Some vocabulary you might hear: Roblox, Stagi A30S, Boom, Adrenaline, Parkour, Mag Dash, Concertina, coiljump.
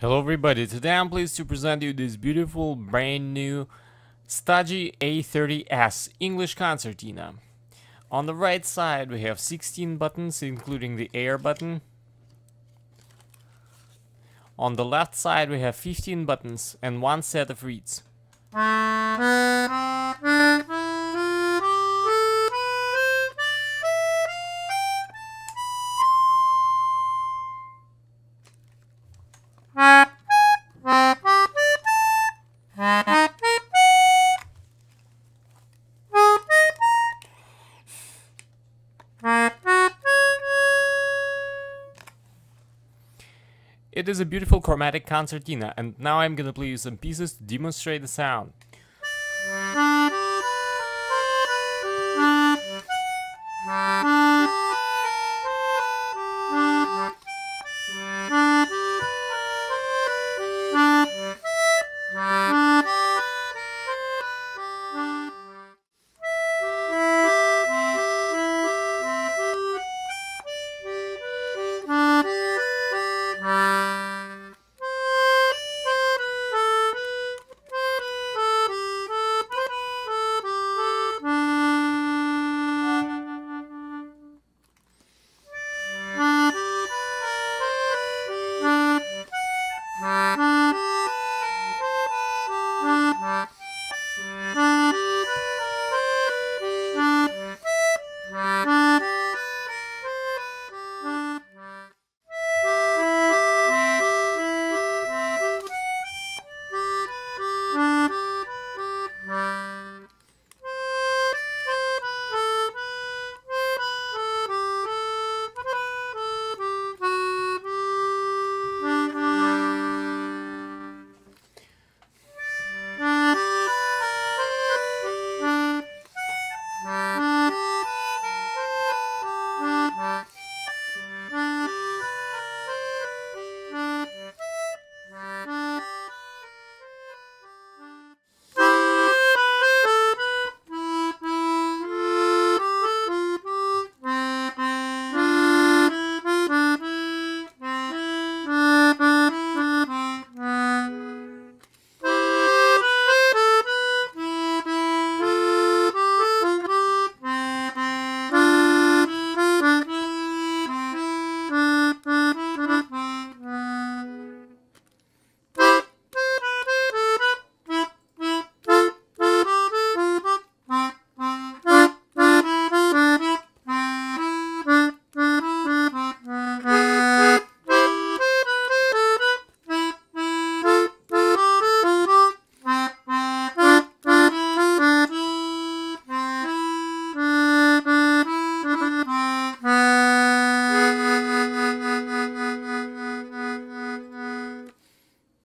Hello everybody, today I'm pleased to present you this beautiful brand new Stagi A30S English concertina. On the right side we have 16 buttons including the air button. On the left side we have 15 buttons and one set of reeds. It is a beautiful chromatic concertina, and now I'm gonna play you some pieces to demonstrate the sound.